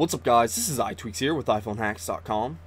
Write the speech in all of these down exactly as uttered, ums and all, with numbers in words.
What's up, guys? This is iTweaks here with iPhone Hacks dot com,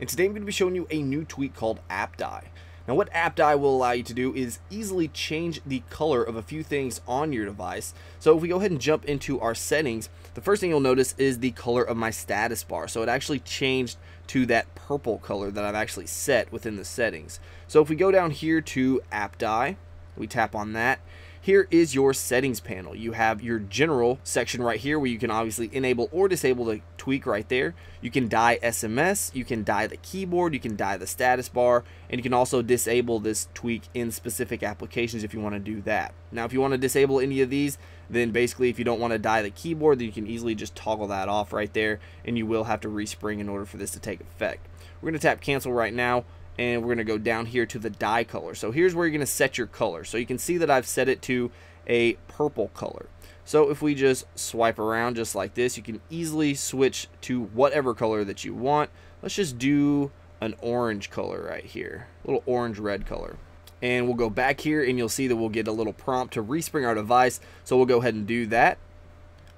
and today I'm going to be showing you a new tweak called AppDye. Now, what AppDye will allow you to do is easily change the color of a few things on your device. So if we go ahead and jump into our settings, the first thing you'll notice is the color of my status bar. So it actually changed to that purple color that I've actually set within the settings. So if we go down here to AppDye, we tap on that. Here is your settings panel. You have your general section right here where you can obviously enable or disable the tweak right there. You can dye S M S, you can dye the keyboard, you can dye the status bar, and you can also disable this tweak in specific applications if you want to do that. Now, if you want to disable any of these, then basically if you don't want to dye the keyboard, then you can easily just toggle that off right there, and you will have to respring in order for this to take effect. We're going to tap cancel right now, and we're going to go down here to the dye color. So here's where you're going to set your color. So you can see that I've set it to a purple color. So if we just swipe around just like this, you can easily switch to whatever color that you want. Let's just do an orange color right here, a little orange red color. And we'll go back here and you'll see that we'll get a little prompt to respring our device. So we'll go ahead and do that.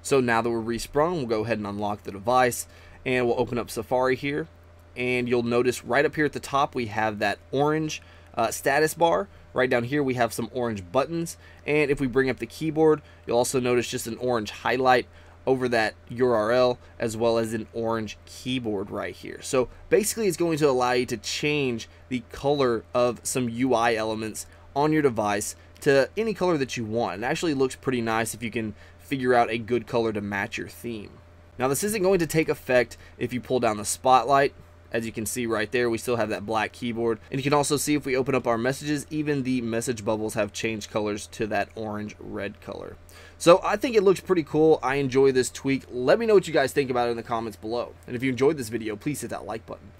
So now that we're resprung, we'll go ahead and unlock the device, and we'll open up Safari here. And you'll notice right up here at the top we have that orange uh, status bar. Right down here we have some orange buttons, and if we bring up the keyboard, you'll also notice just an orange highlight over that U R L, as well as an orange keyboard right here. So basically it's going to allow you to change the color of some U I elements on your device to any color that you want. It actually looks pretty nice if you can figure out a good color to match your theme. Now, this isn't going to take effect if you pull down the spotlight. As you can see right there, we still have that black keyboard. And you can also see if we open up our messages, even the message bubbles have changed colors to that orange red color. So I think it looks pretty cool. I enjoy this tweak. Let me know what you guys think about it in the comments below. And if you enjoyed this video, please hit that like button.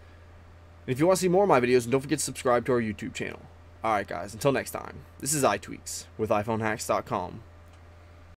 And if you want to see more of my videos, don't forget to subscribe to our YouTube channel. All right, guys, until next time, this is iTweaks with iPhone Hacks dot com.